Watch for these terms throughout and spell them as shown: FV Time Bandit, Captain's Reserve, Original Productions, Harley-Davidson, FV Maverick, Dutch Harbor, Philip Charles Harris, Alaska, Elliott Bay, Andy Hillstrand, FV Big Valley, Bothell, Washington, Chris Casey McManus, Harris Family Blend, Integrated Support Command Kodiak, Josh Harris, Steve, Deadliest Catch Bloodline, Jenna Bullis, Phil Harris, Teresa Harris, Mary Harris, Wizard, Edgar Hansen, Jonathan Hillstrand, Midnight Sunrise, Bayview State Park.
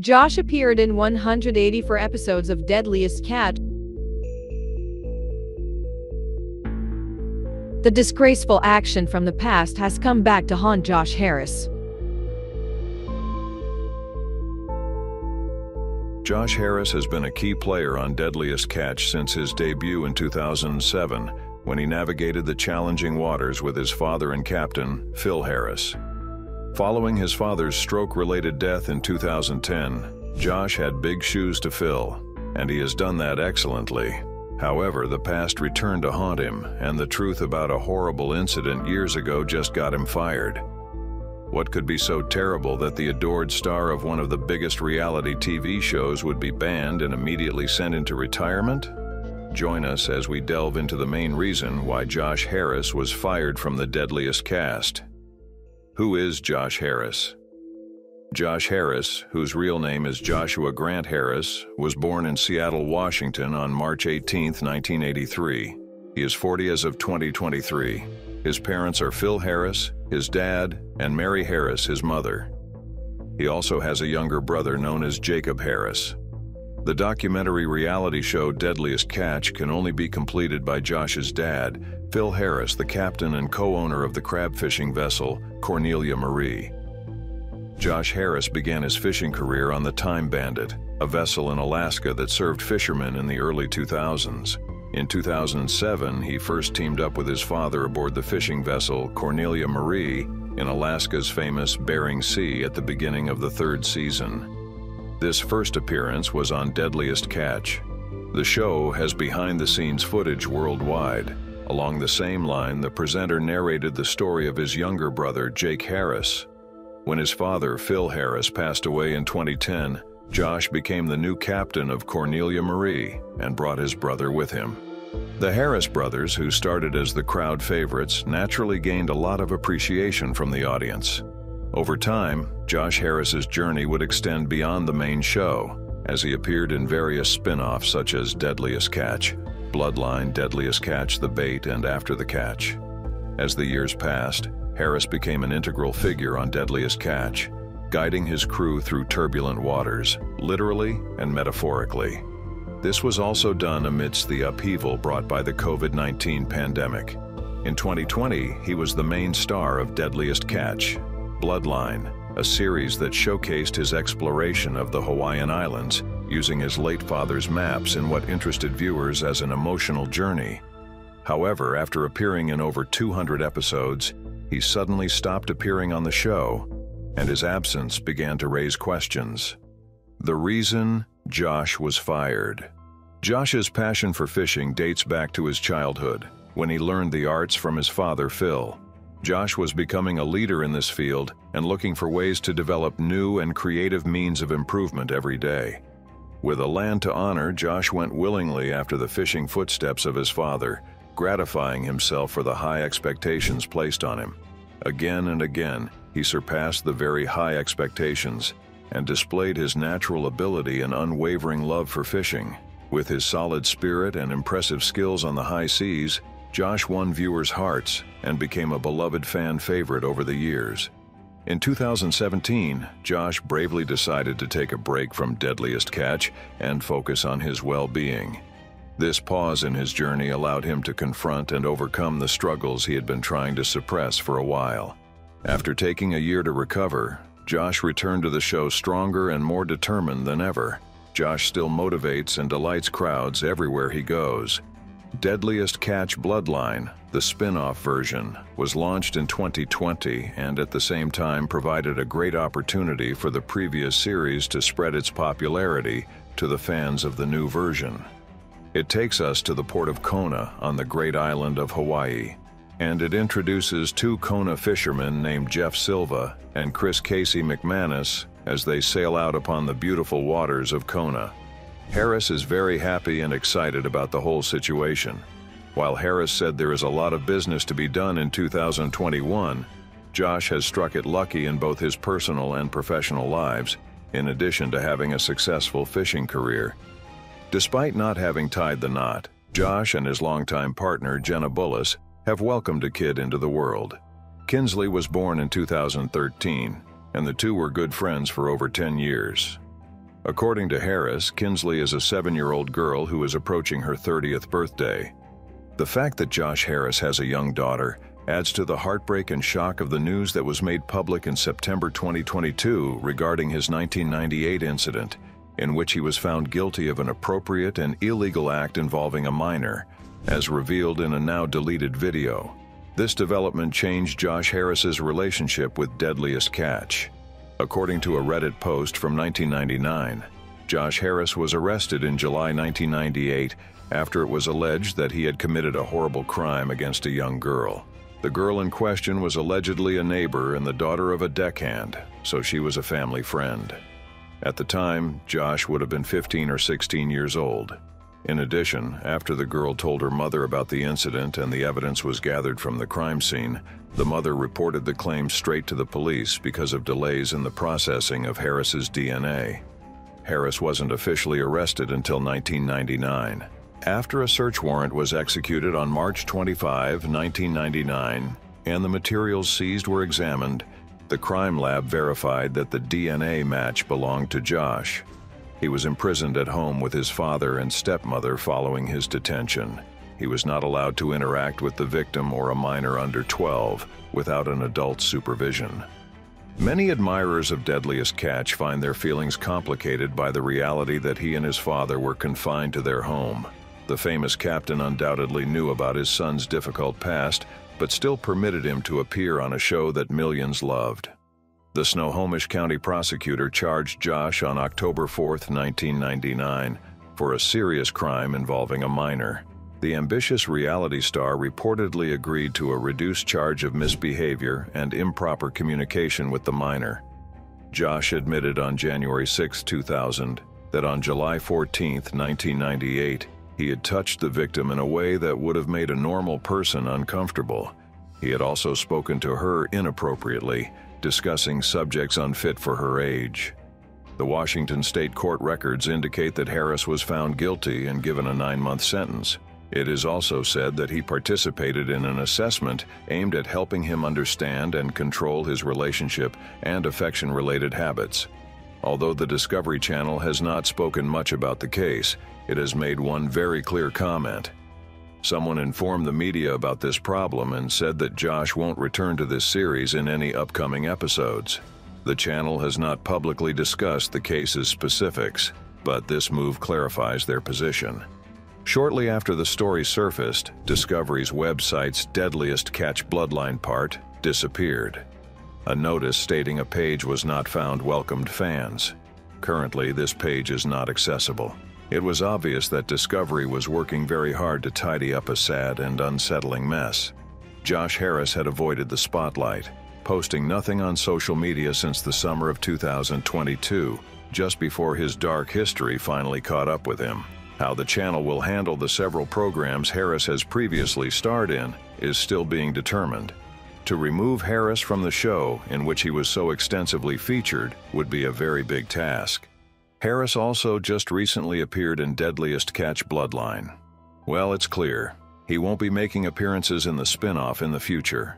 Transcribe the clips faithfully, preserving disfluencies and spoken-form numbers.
Josh appeared in one hundred eighty-four episodes of Deadliest Catch, the disgraceful action from the past has come back to haunt Josh Harris. Josh Harris has been a key player on Deadliest Catch since his debut in two thousand seven, when he navigated the challenging waters with his father and captain, Phil Harris. Following his father's stroke-related death in two thousand ten, Josh had big shoes to fill, and he has done that excellently. However, the past returned to haunt him, and the truth about a horrible incident years ago just got him fired. What could be so terrible that the adored star of one of the biggest reality T V shows would be banned and immediately sent into retirement? Join us as we delve into the main reason why Josh Harris was fired from the Deadliest Cast. Who is Josh Harris? Josh Harris, whose real name is Joshua Grant Harris, was born in Seattle, Washington on March eighteenth, nineteen eighty-three. He is forty as of twenty twenty-three. His parents are Phil Harris, his dad, and Mary Harris, his mother. He also has a younger brother known as Jacob Harris. The documentary reality show Deadliest Catch can only be completed by Josh's dad, Phil Harris, the captain and co-owner of the crab fishing vessel, Cornelia Marie. Josh Harris began his fishing career on the Time Bandit, a vessel in Alaska that served fishermen in the early two thousands. In two thousand seven, he first teamed up with his father aboard the fishing vessel Cornelia Marie in Alaska's famous Bering Sea at the beginning of the third season. This first appearance was on Deadliest Catch. The show has behind-the-scenes footage worldwide. Along the same line, the presenter narrated the story of his younger brother, Jake Harris. When his father, Phil Harris, passed away in twenty ten, Josh became the new captain of Cornelia Marie and brought his brother with him. The Harris brothers, who started as the crowd favorites, naturally gained a lot of appreciation from the audience. Over time, Josh Harris's journey would extend beyond the main show, as he appeared in various spin-offs such as Deadliest Catch, Bloodline, Deadliest Catch, The Bait, and After the Catch. As the years passed, Harris became an integral figure on Deadliest Catch, guiding his crew through turbulent waters, literally and metaphorically. This was also done amidst the upheaval brought by the COVID nineteen pandemic. In twenty twenty, he was the main star of Deadliest Catch, Bloodline, a series that showcased his exploration of the Hawaiian Islands, using his late father's maps in what interested viewers as an emotional journey. However, after appearing in over two hundred episodes, he suddenly stopped appearing on the show, and his absence began to raise questions. The reason Josh was fired. Josh's passion for fishing dates back to his childhood, when he learned the arts from his father, Phil. Josh was becoming a leader in this field and looking for ways to develop new and creative means of improvement every day. With a land to honor, Josh went willingly after the fishing footsteps of his father, gratifying himself for the high expectations placed on him. Again and again, he surpassed the very high expectations and displayed his natural ability and unwavering love for fishing. With his solid spirit and impressive skills on the high seas, Josh won viewers' hearts and became a beloved fan favorite over the years. In two thousand seventeen, Josh bravely decided to take a break from Deadliest Catch and focus on his well-being. This pause in his journey allowed him to confront and overcome the struggles he had been trying to suppress for a while. After taking a year to recover, Josh returned to the show stronger and more determined than ever. Josh still motivates and delights crowds everywhere he goes. Deadliest Catch Bloodline, the spin-off version, was launched in twenty twenty and at the same time provided a great opportunity for the previous series to spread its popularity to the fans of the new version. It takes us to the port of Kona on the great island of Hawaii, and it introduces two Kona fishermen named Jeff Silva and Chris Casey McManus as they sail out upon the beautiful waters of Kona. Harris is very happy and excited about the whole situation. While Harris said there is a lot of business to be done in two thousand twenty-one, Josh has struck it lucky in both his personal and professional lives, in addition to having a successful fishing career. Despite not having tied the knot, Josh and his longtime partner, Jenna Bullis, have welcomed a kid into the world. Kinsley was born in two thousand thirteen, and the two were good friends for over ten years. According to Harris, Kinsley is a seven-year-old girl who is approaching her thirtieth birthday. The fact that Josh Harris has a young daughter adds to the heartbreak and shock of the news that was made public in September twenty twenty-two regarding his nineteen ninety-eight incident, in which he was found guilty of an appropriate and illegal act involving a minor, as revealed in a now-deleted video. This development changed Josh Harris's relationship with Deadliest Catch. According to a Reddit post from nineteen ninety-nine, Josh Harris was arrested in July nineteen ninety-eight after it was alleged that he had committed a horrible crime against a young girl. The girl in question was allegedly a neighbor and the daughter of a deckhand, so she was a family friend. At the time, Josh would have been fifteen or sixteen years old. In addition, after the girl told her mother about the incident and the evidence was gathered from the crime scene, the mother reported the claim straight to the police because of delays in the processing of Harris's D N A. Harris wasn't officially arrested until nineteen ninety-nine. After a search warrant was executed on March twenty-fifth, nineteen ninety-nine, and the materials seized were examined, the crime lab verified that the D N A match belonged to Josh. He was imprisoned at home with his father and stepmother following his detention. He was not allowed to interact with the victim or a minor under twelve without an adult's supervision. Many admirers of Deadliest Catch find their feelings complicated by the reality that he and his father were confined to their home. The famous captain undoubtedly knew about his son's difficult past, but still permitted him to appear on a show that millions loved. The Snohomish County prosecutor charged Josh on October fourth, nineteen ninety-nine, for a serious crime involving a minor. The ambitious reality star reportedly agreed to a reduced charge of misbehavior and improper communication with the minor. Josh admitted on January sixth, two thousand, that on July fourteenth, nineteen ninety-eight, he had touched the victim in a way that would have made a normal person uncomfortable. He had also spoken to her inappropriately, discussing subjects unfit for her age. The Washington State Court records indicate that Harris was found guilty and given a nine-month sentence. It is also said that he participated in an assessment aimed at helping him understand and control his relationship and affection-related habits. Although the Discovery Channel has not spoken much about the case, it has made one very clear comment. Someone informed the media about this problem and said that Josh won't return to this series in any upcoming episodes. The channel has not publicly discussed the case's specifics, but this move clarifies their position. Shortly after the story surfaced, Discovery's website's Deadliest Catch Bloodline part disappeared. A notice stating a page was not found welcomed fans. Currently, this page is not accessible. It was obvious that Discovery was working very hard to tidy up a sad and unsettling mess. Josh Harris had avoided the spotlight, posting nothing on social media since the summer of two thousand twenty-two, just before his dark history finally caught up with him. How the channel will handle the several programs Harris has previously starred in is still being determined. To remove Harris from the show, in which he was so extensively featured, would be a very big task. Harris also just recently appeared in Deadliest Catch Bloodline. Well, it's clear, he won't be making appearances in the spin-off in the future.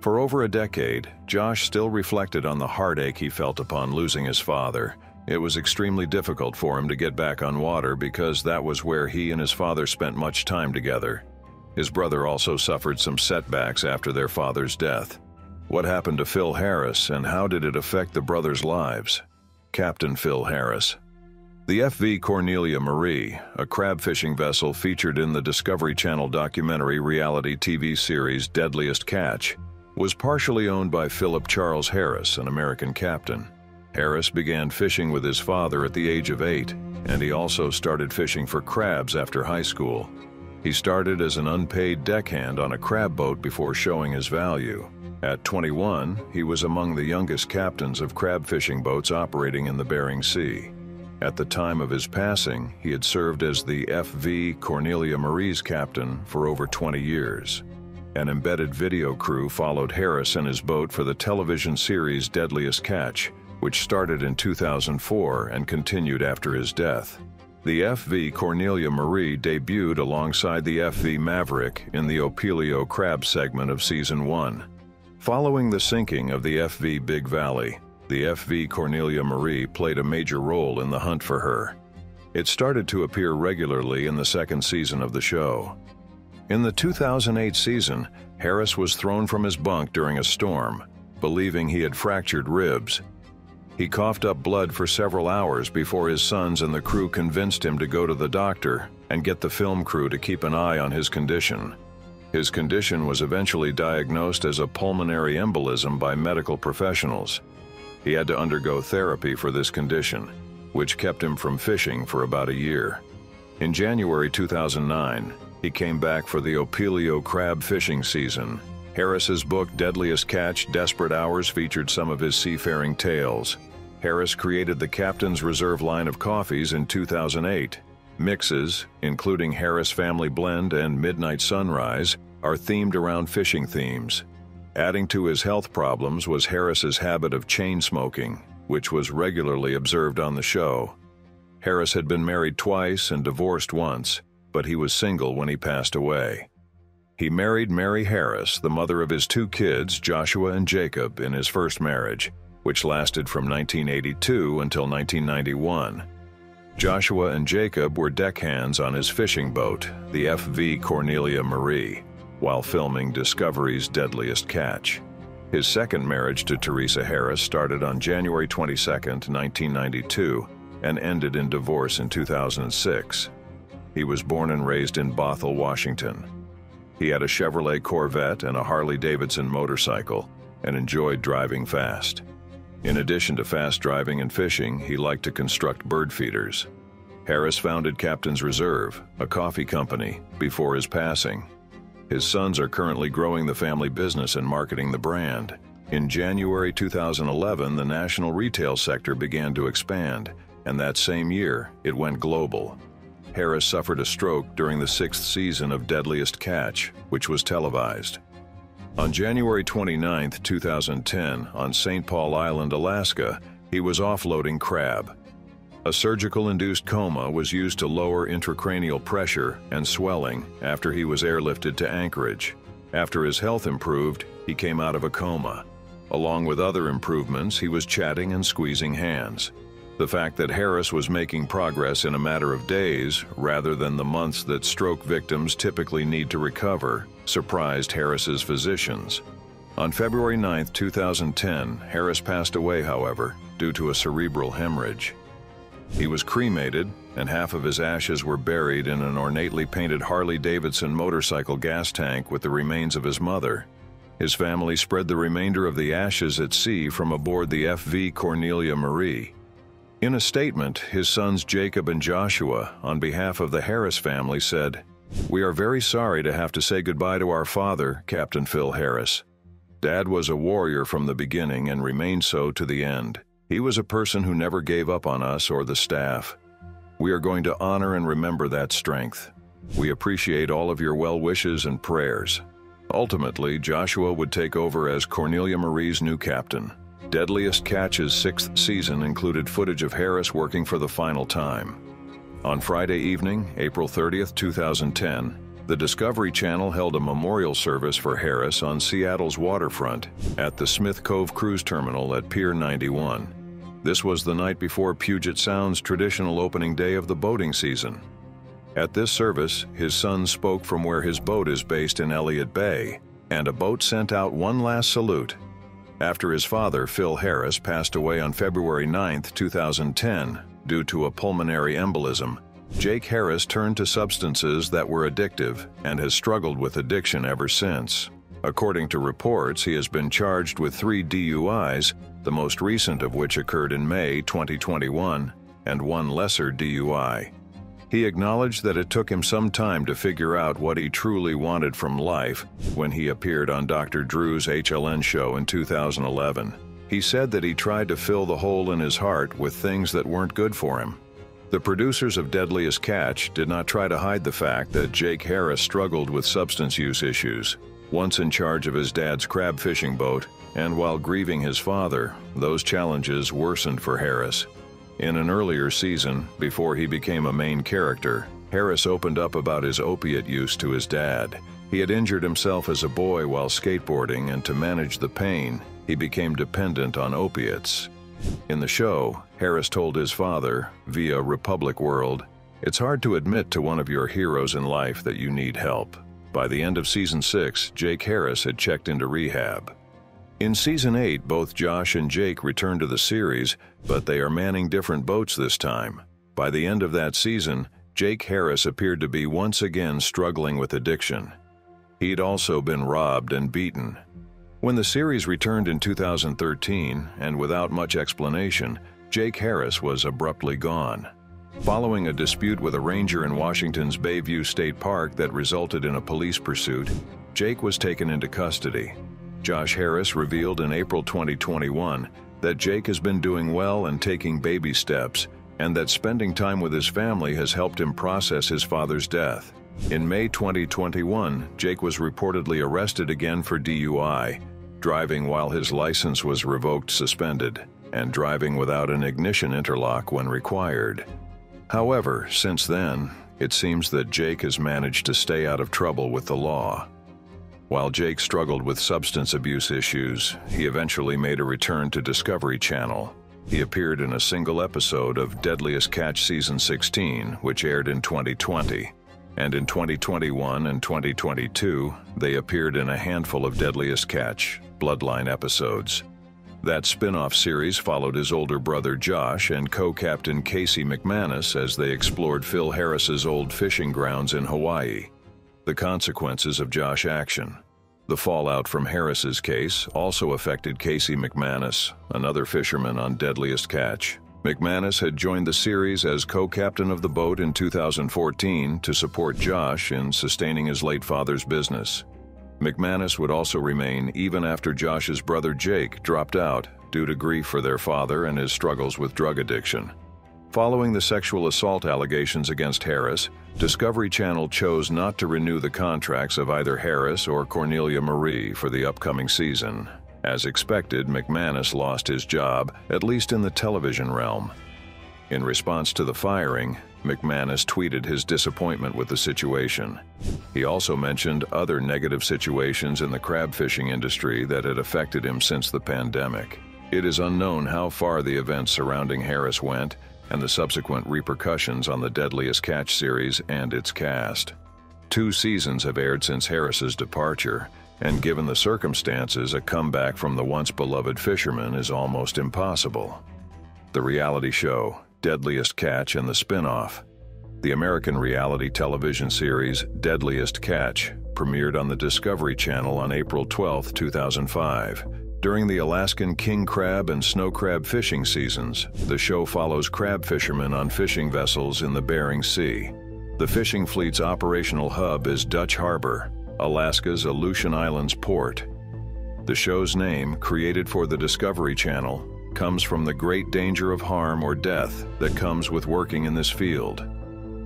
For over a decade, Josh still reflected on the heartache he felt upon losing his father. It was extremely difficult for him to get back on water because that was where he and his father spent much time together. His brother also suffered some setbacks after their father's death. What happened to Phil Harris and how did it affect the brothers' lives? Captain Phil Harris. The F V Cornelia Marie, a crab fishing vessel featured in the Discovery Channel documentary reality T V series Deadliest Catch, was partially owned by Philip Charles Harris, an American captain. Harris began fishing with his father at the age of eight, and he also started fishing for crabs after high school. He started as an unpaid deckhand on a crab boat before showing his value. At twenty-one, he was among the youngest captains of crab fishing boats operating in the Bering Sea. At the time of his passing, he had served as the F V Cornelia Marie's captain for over twenty years. An embedded video crew followed Harris and his boat for the television series Deadliest Catch, which started in two thousand four and continued after his death. The F V Cornelia Marie debuted alongside the F V Maverick in the Opelio crab segment of season one. Following the sinking of the F V Big Valley, the F V Cornelia Marie played a major role in the hunt for her. It started to appear regularly in the second season of the show. In the two thousand eight season, Harris was thrown from his bunk during a storm, believing he had fractured ribs. He coughed up blood for several hours before his sons and the crew convinced him to go to the doctor and get the film crew to keep an eye on his condition. His condition was eventually diagnosed as a pulmonary embolism by medical professionals. He had to undergo therapy for this condition, which kept him from fishing for about a year. In January two thousand nine, he came back for the Opelio crab fishing season. Harris's book Deadliest Catch, Desperate Hours featured some of his seafaring tales. Harris created the Captain's Reserve line of coffees in two thousand eight. Mixes, including Harris Family Blend and Midnight Sunrise, are themed around fishing themes. Adding to his health problems was Harris's habit of chain smoking, which was regularly observed on the show. Harris had been married twice and divorced once, but he was single when he passed away. He married Mary Harris, the mother of his two kids, Joshua and Jacob, in his first marriage, which lasted from nineteen eighty-two until nineteen ninety-one. Joshua and Jacob were deckhands on his fishing boat, the F V Cornelia Marie, while filming Discovery's Deadliest Catch. His second marriage to Teresa Harris started on January twenty-second, nineteen ninety-two, and ended in divorce in two thousand six. He was born and raised in Bothell, Washington. He had a Chevrolet Corvette and a Harley-Davidson motorcycle and enjoyed driving fast. In addition to fast driving and fishing, he liked to construct bird feeders. Harris founded Captain's Reserve, a coffee company, before his passing. His sons are currently growing the family business and marketing the brand. In January two thousand eleven, the national retail sector began to expand, and that same year, it went global. Harris suffered a stroke during the sixth season of Deadliest Catch, which was televised. On January twenty-ninth, two thousand ten, on Saint Paul Island, Alaska, he was offloading crab. A surgical-induced coma was used to lower intracranial pressure and swelling after he was airlifted to Anchorage. After his health improved, he came out of a coma. Along with other improvements, he was chatting and squeezing hands. The fact that Harris was making progress in a matter of days, rather than the months that stroke victims typically need to recover, surprised Harris's physicians. On February ninth, two thousand ten, Harris passed away, however, due to a cerebral hemorrhage. He was cremated, and half of his ashes were buried in an ornately painted Harley-Davidson motorcycle gas tank with the remains of his mother. His family spread the remainder of the ashes at sea from aboard the F V Cornelia Marie. In a statement, his sons Jacob and Joshua, on behalf of the Harris family, said, "We are very sorry to have to say goodbye to our father, Captain Phil Harris. Dad was a warrior from the beginning and remained so to the end. He was a person who never gave up on us or the staff. We are going to honor and remember that strength. We appreciate all of your well wishes and prayers." Ultimately, Joshua would take over as Cornelia Marie's new captain. Deadliest Catch's sixth season included footage of Harris working for the final time. On Friday evening, April thirtieth, two thousand ten, the Discovery Channel held a memorial service for Harris on Seattle's waterfront at the Smith Cove Cruise Terminal at Pier ninety-one. This was the night before Puget Sound's traditional opening day of the boating season. At this service, his son spoke from where his boat is based in Elliott Bay, and a boat sent out one last salute. After his father, Phil Harris, passed away on February ninth, two thousand ten, due to a pulmonary embolism, Jake Harris turned to substances that were addictive and has struggled with addiction ever since. According to reports, he has been charged with three D U Is, the most recent of which occurred in May twenty twenty-one, and one lesser D U I. He acknowledged that it took him some time to figure out what he truly wanted from life when he appeared on Doctor Drew's H L N show in two thousand eleven. He said that he tried to fill the hole in his heart with things that weren't good for him. The producers of Deadliest Catch did not try to hide the fact that Jake Harris struggled with substance use issues. Once in charge of his dad's crab fishing boat, and while grieving his father, those challenges worsened for Harris. In an earlier season, before he became a main character, Harris opened up about his opiate use to his dad. He had injured himself as a boy while skateboarding, and to manage the pain, he became dependent on opiates. In the show, Harris told his father, via Republic World, "It's hard to admit to one of your heroes in life that you need help." By the end of season six, Jake Harris had checked into rehab. In season eight, both Josh and Jake returned to the series, but they are manning different boats this time. By the end of that season, Jake Harris appeared to be once again struggling with addiction. He'd also been robbed and beaten. When the series returned in two thousand thirteen, and without much explanation, Jake Harris was abruptly gone. Following a dispute with a ranger in Washington's Bayview State Park that resulted in a police pursuit, Jake was taken into custody. Josh Harris revealed in April twenty twenty-one that Jake has been doing well and taking baby steps, and that spending time with his family has helped him process his father's death. In May twenty twenty-one, Jake was reportedly arrested again for D U I, driving while his license was revoked, suspended, and driving without an ignition interlock when required. However, since then, it seems that Jake has managed to stay out of trouble with the law. While Jake struggled with substance abuse issues, he eventually made a return to Discovery Channel. He appeared in a single episode of Deadliest Catch Season sixteen, which aired in twenty twenty. And in twenty twenty-one and twenty twenty-two, they appeared in a handful of Deadliest Catch Bloodline episodes. That spin-off series followed his older brother Josh and co-captain Casey McManus as they explored Phil Harris's old fishing grounds in Hawaii. The consequences of Josh's action. The fallout from Harris's case also affected Casey McManus, another fisherman on Deadliest Catch. McManus had joined the series as co-captain of the boat in two thousand fourteen to support Josh in sustaining his late father's business. McManus would also remain even after Josh's brother Jake dropped out due to grief for their father and his struggles with drug addiction. Following the sexual assault allegations against Harris, Discovery Channel chose not to renew the contracts of either Harris or Cornelia Marie for the upcoming season. As expected, McManus lost his job, at least in the television realm. In response to the firing, McManus tweeted his disappointment with the situation. He also mentioned other negative situations in the crab fishing industry that had affected him since the pandemic. It is unknown how far the events surrounding Harris went and the subsequent repercussions on the Deadliest Catch series and its cast. Two seasons have aired since Harris's departure, and given the circumstances, a comeback from the once-beloved fisherman is almost impossible. The reality show, Deadliest Catch, and the spin-off. The American reality television series Deadliest Catch premiered on the Discovery Channel on April twelfth two thousand five. During the Alaskan king crab and snow crab fishing seasons, the show follows crab fishermen on fishing vessels in the Bering Sea. The fishing fleet's operational hub is Dutch Harbor, Alaska's Aleutian Islands port. The show's name, created for the Discovery Channel, comes from the great danger of harm or death that comes with working in this field.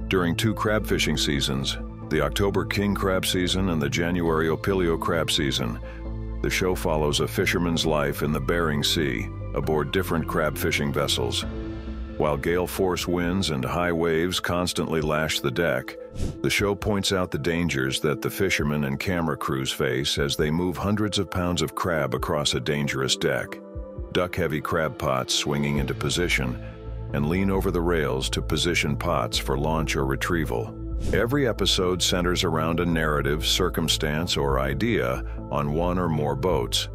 During two crab fishing seasons, the October king crab season and the January Opilio crab season, the show follows a fisherman's life in the Bering Sea aboard different crab fishing vessels. While gale force winds and high waves constantly lash the deck, the show points out the dangers that the fishermen and camera crews face as they move hundreds of pounds of crab across a dangerous deck, duck heavy crab pots swinging into position, and lean over the rails to position pots for launch or retrieval. Every episode centers around a narrative, circumstance, or idea on one or more boats.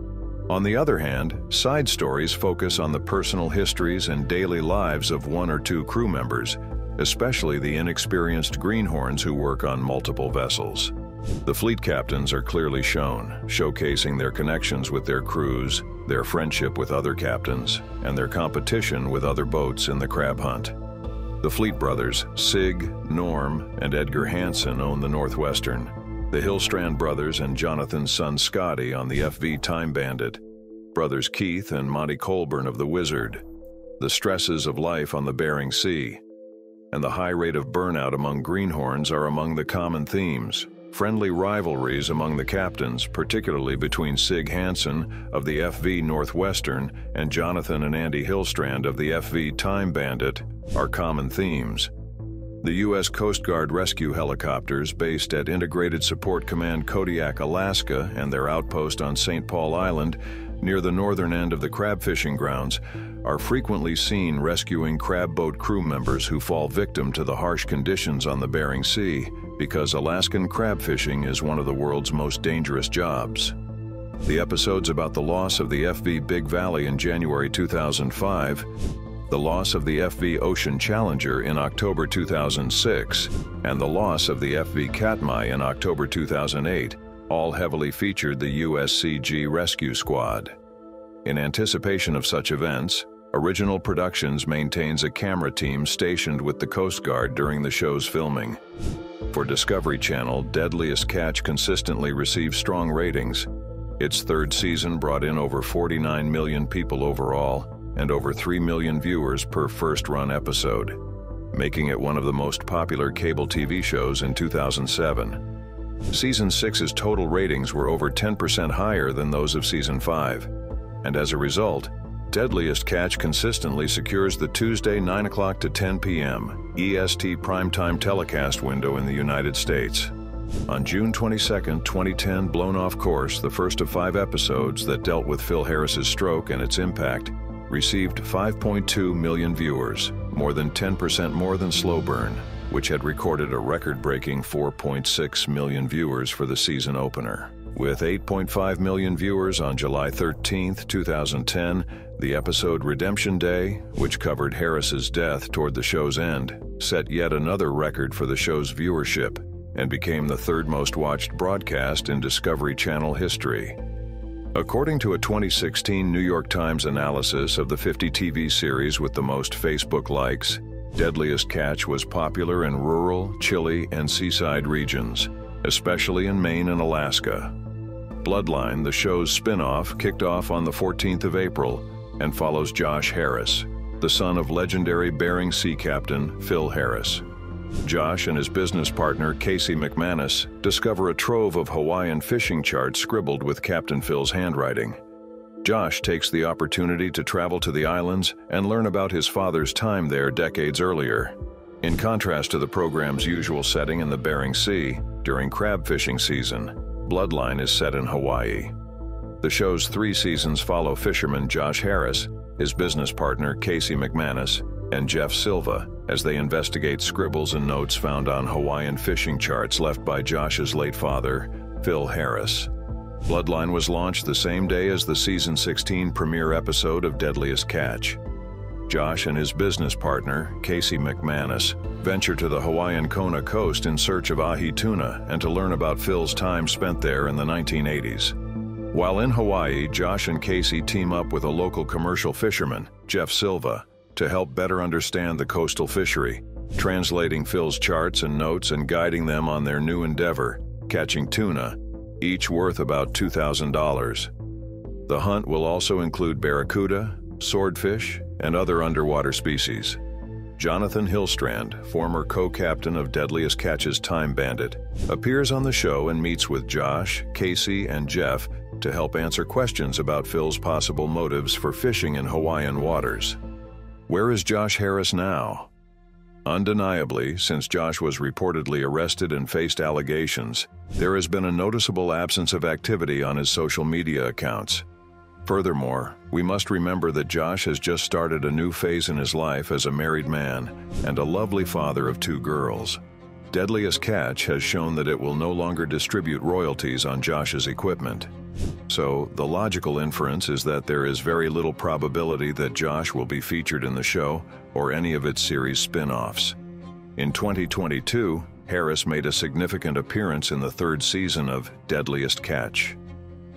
On the other hand, side stories focus on the personal histories and daily lives of one or two crew members, especially the inexperienced greenhorns who work on multiple vessels. The fleet captains are clearly shown, showcasing their connections with their crews, their friendship with other captains, and their competition with other boats in the crab hunt. The Fleet brothers, Sig, Norm, and Edgar Hansen, own the Northwestern. The Hillstrand brothers and Jonathan's son Scotty on the F V Time Bandit, brothers Keith and Monty Colburn of the Wizard, the stresses of life on the Bering Sea, and the high rate of burnout among greenhorns are among the common themes. Friendly rivalries among the captains, particularly between Sig Hansen of the F V Northwestern and Jonathan and Andy Hillstrand of the F V Time Bandit, are common themes. The U S Coast Guard rescue helicopters based at Integrated Support Command Kodiak, Alaska, and their outpost on Saint Paul Island, near the northern end of the crab fishing grounds, are frequently seen rescuing crab boat crew members who fall victim to the harsh conditions on the Bering Sea, because Alaskan crab fishing is one of the world's most dangerous jobs. The episodes about the loss of the F V Big Valley in January two thousand five, the loss of the F V Ocean Challenger in October two thousand six, and the loss of the F V Katmai in October two thousand eight all heavily featured the U S C G Rescue Squad. In anticipation of such events, Original Productions maintains a camera team stationed with the Coast Guard during the show's filming. For Discovery Channel, Deadliest Catch consistently receives strong ratings. Its third season brought in over forty-nine million people overall and over three million viewers per first-run episode, making it one of the most popular cable T V shows in two thousand seven. Season six's total ratings were over ten percent higher than those of Season five, and as a result, Deadliest Catch consistently secures the Tuesday nine o'clock to ten p m E S T primetime telecast window in the United States. On June twenty-second, twenty ten, Blown Off Course, the first of five episodes that dealt with Phil Harris's stroke and its impact, received five point two million viewers, more than ten percent more than Slow Burn, which had recorded a record-breaking four point six million viewers for the season opener. With eight point five million viewers on July thirteenth, two thousand ten, the episode Redemption Day, which covered Harris's death toward the show's end, set yet another record for the show's viewership and became the third most watched broadcast in Discovery Channel history. According to a twenty sixteen New York Times analysis of the fifty T V series with the most Facebook likes, Deadliest Catch was popular in rural, Chile, and seaside regions, especially in Maine and Alaska. Bloodline, the show's spin-off, kicked off on the fourteenth of April and follows Josh Harris, the son of legendary Bering Sea captain Phil Harris. Josh and his business partner Casey McManus discover a trove of Hawaiian fishing charts scribbled with Captain Phil's handwriting. Josh takes the opportunity to travel to the islands and learn about his father's time there decades earlier. In contrast to the program's usual setting in the Bering Sea, during crab fishing season, Bloodline is set in Hawaii. The show's three seasons follow fisherman Josh Harris, his business partner Casey McManus, and Jeff Silva as they investigate scribbles and notes found on Hawaiian fishing charts left by Josh's late father, Phil Harris. Bloodline was launched the same day as the Season sixteen premiere episode of Deadliest Catch. Josh and his business partner, Casey McManus, venture to the Hawaiian Kona coast in search of ahi tuna and to learn about Phil's time spent there in the nineteen eighties. While in Hawaii, Josh and Casey team up with a local commercial fisherman, Jeff Silva, to help better understand the coastal fishery, translating Phil's charts and notes and guiding them on their new endeavor, catching tuna, each worth about two thousand dollars. The hunt will also include barracuda, swordfish, and other underwater species. Jonathan Hillstrand, former co-captain of Deadliest Catch's Time Bandit, appears on the show and meets with Josh, Casey, and Jeff to help answer questions about Phil's possible motives for fishing in Hawaiian waters. Where is Josh Harris now? Undeniably, since Josh was reportedly arrested and faced allegations, there has been a noticeable absence of activity on his social media accounts. Furthermore, we must remember that Josh has just started a new phase in his life as a married man and a lovely father of two girls. Deadliest Catch has shown that it will no longer distribute royalties on Josh's equipment. So, the logical inference is that there is very little probability that Josh will be featured in the show or any of its series spin-offs. In twenty twenty-two, Harris made a significant appearance in the third season of Deadliest Catch.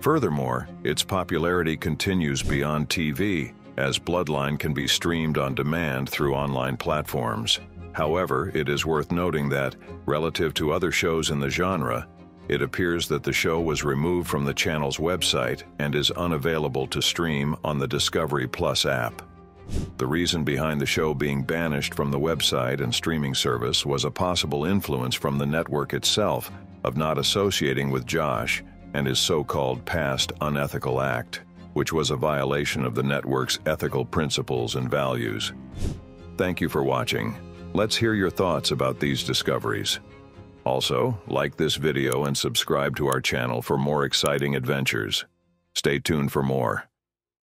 Furthermore, its popularity continues beyond T V, as Bloodline can be streamed on demand through online platforms. However, it is worth noting that, relative to other shows in the genre, it appears that the show was removed from the channel's website and is unavailable to stream on the Discovery Plus app. The reason behind the show being banished from the website and streaming service was a possible influence from the network itself of not associating with Josh and his so-called past unethical act, which was a violation of the network's ethical principles and values. Thank you for watching. Let's hear your thoughts about these discoveries. Also, like this video and subscribe to our channel for more exciting adventures. Stay tuned for more.